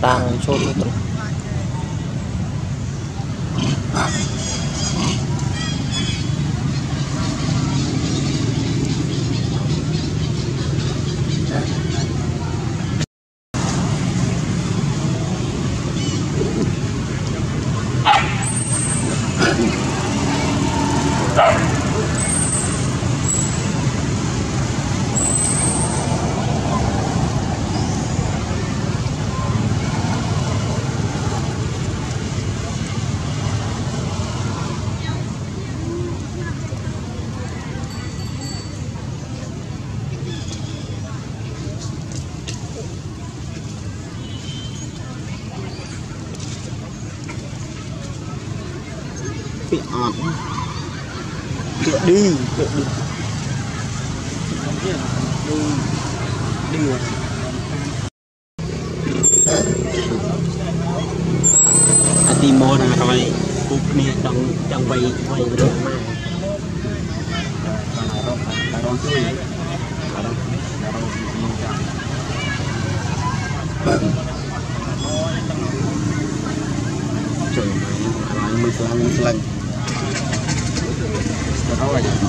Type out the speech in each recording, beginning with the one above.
tang sốt luôn. Bị ọt đi rồi. Ati mô nè các bạn, cục nè trong bay bay rồi mà. Trời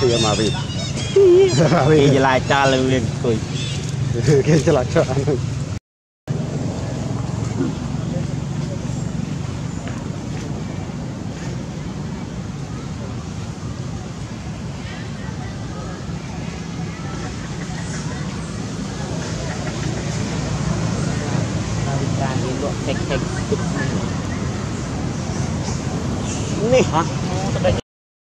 nhiều kia mà vịt vì giờ lại cha lên liền cười kia cho lại cho anh này hả.